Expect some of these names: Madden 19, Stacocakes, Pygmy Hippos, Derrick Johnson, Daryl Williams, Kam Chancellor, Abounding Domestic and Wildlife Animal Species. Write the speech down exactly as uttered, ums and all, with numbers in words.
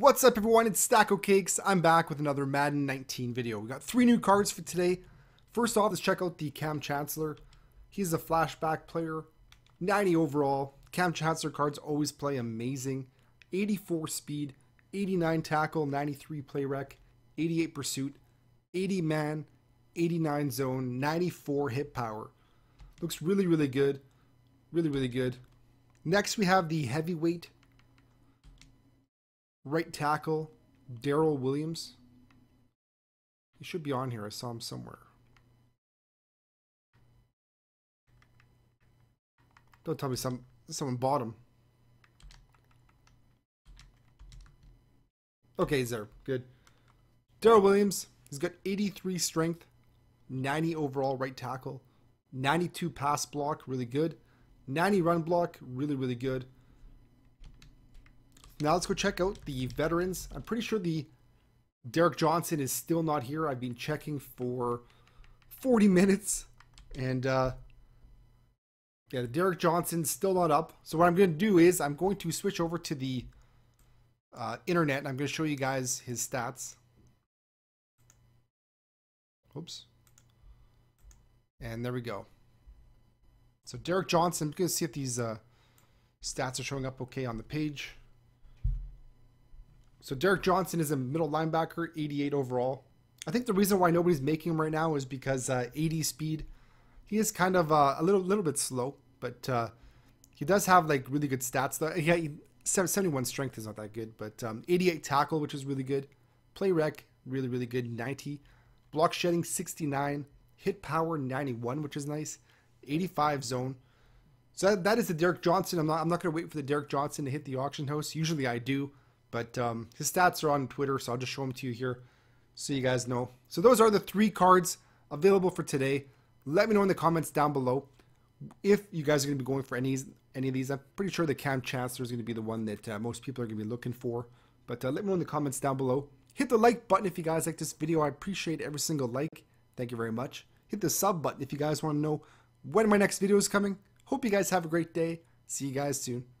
What's up everyone, it's Stacocakes. I'm back with another Madden nineteen video. We got three new cards for today. First off, let's check out the Kam Chancellor. He's a flashback player, ninety overall. Kam Chancellor cards always play amazing. eighty-four speed, eighty-nine tackle, ninety-three play rec, eighty-eight pursuit, eighty man, eighty-nine zone, ninety-four hit power. Looks really, really good. Really, really good. Next we have the heavyweight right tackle, Daryl Williams. He should be on here. I saw him somewhere. Don't tell me some someone bought him. Okay, he's there. Good. Daryl Williams. He's got eighty-three strength, ninety overall right tackle, ninety-two pass block, really good, ninety run block, really, really good. Now let's go check out the veterans. I'm pretty sure the Derrick Johnson is still not here. I've been checking for forty minutes. And uh, yeah, the Derrick Johnson's still not up. So what I'm going to do is I'm going to switch over to the uh, internet. And I'm going to show you guys his stats. Oops. And there we go. So Derrick Johnson, I'm going to see if these uh, stats are showing up okay on the page. So Derrick Johnson is a middle linebacker, eighty-eight overall. I think the reason why nobody's making him right now is because uh, eighty speed. He is kind of uh, a little little bit slow, but uh, he does have like really good stats. Though. Yeah, he, seventy-one strength is not that good, but um, eighty-eight tackle, which is really good. Play rec, really, really good, ninety. Block shedding, sixty-nine. Hit power, ninety-one, which is nice. eighty-five zone. So that, that is the Derrick Johnson. I'm not, I'm not going to wait for the Derrick Johnson to hit the auction house. Usually I do. But um, his stats are on Twitter, so I'll just show them to you here so you guys know. So those are the three cards available for today. Let me know in the comments down below if you guys are going to be going for any, any of these. I'm pretty sure the Kam Chancellor is going to be the one that uh, most people are going to be looking for. But uh, let me know in the comments down below. Hit the like button if you guys like this video. I appreciate every single like. Thank you very much. Hit the sub button if you guys want to know when my next video is coming. Hope you guys have a great day. See you guys soon.